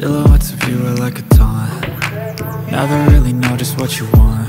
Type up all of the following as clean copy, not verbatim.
Silhouettes of you are like a taunt. Never really know just what you want.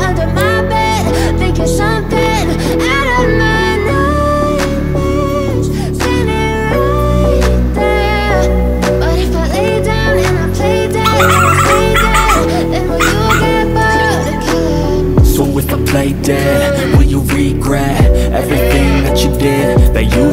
under my thinking something out of my nightmares, standing right there. But if I lay down and I play dead, then will you get bored again? So if I play dead, will you regret everything that you did, that you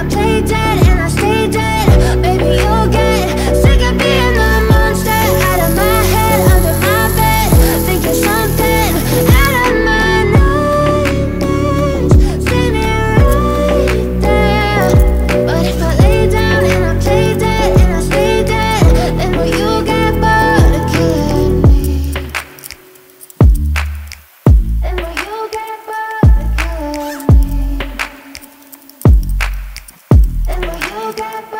play dead and I stay dead, baby you'll get sick of being the monster out of my head, under my bed, thinking something out of my nightmares, standing right there. But if I lay down and I play dead and I stay dead, then will you get bored of killing me? Then will you get bored of killing me?